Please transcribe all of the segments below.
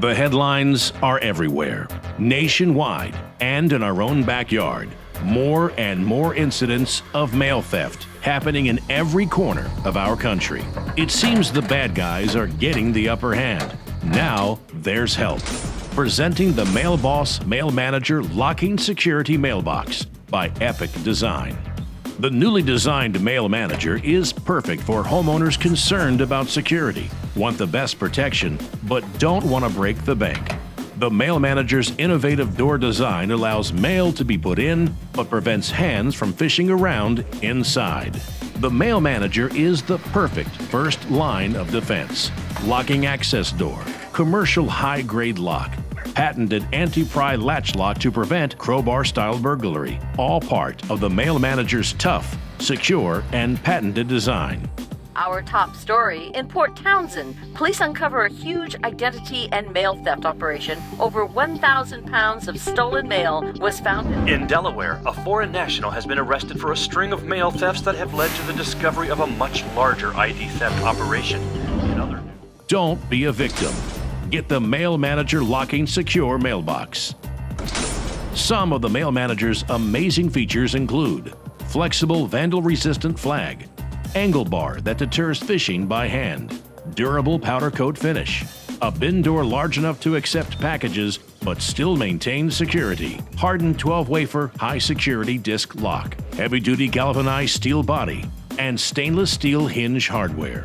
The headlines are everywhere, nationwide, and in our own backyard. More and more incidents of mail theft happening in every corner of our country. It seems the bad guys are getting the upper hand. Now there's help. Presenting the Mail Boss Mail Manager Locking Security Mailbox by Epic Design. The newly designed Mail Manager is perfect for homeowners concerned about security, want the best protection, but don't want to break the bank. The Mail Manager's innovative door design allows mail to be put in, but prevents hands from fishing around inside. The Mail Manager is the perfect first line of defense. Locking access door, commercial high-grade lock, patented anti-pry latch lock to prevent crowbar-style burglary. All part of the Mail Manager's tough, secure, and patented design. Our top story: in Port Townsend, police uncover a huge identity and mail theft operation. Over 1,000 pounds of stolen mail was found. In Delaware, a foreign national has been arrested for a string of mail thefts that have led to the discovery of a much larger ID theft operation. Don't be a victim. Get the Mail Manager Locking Secure Mailbox. Some of the Mail Manager's amazing features include flexible vandal-resistant flag, angle bar that deters fishing by hand, durable powder coat finish, a bin door large enough to accept packages but still maintain security, hardened 12-wafer high-security disc lock, heavy-duty galvanized steel body, and stainless steel hinge hardware.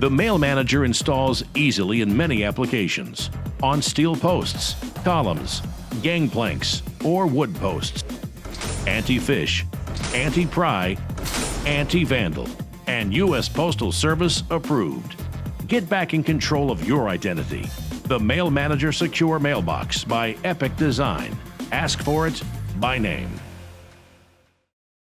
The Mail Manager installs easily in many applications, on steel posts, columns, gangplanks, or wood posts. Anti-fish, anti-pry, anti-vandal, and U.S. Postal Service approved. Get back in control of your identity. The Mail Manager Secure Mailbox by Epic Design. Ask for it by name.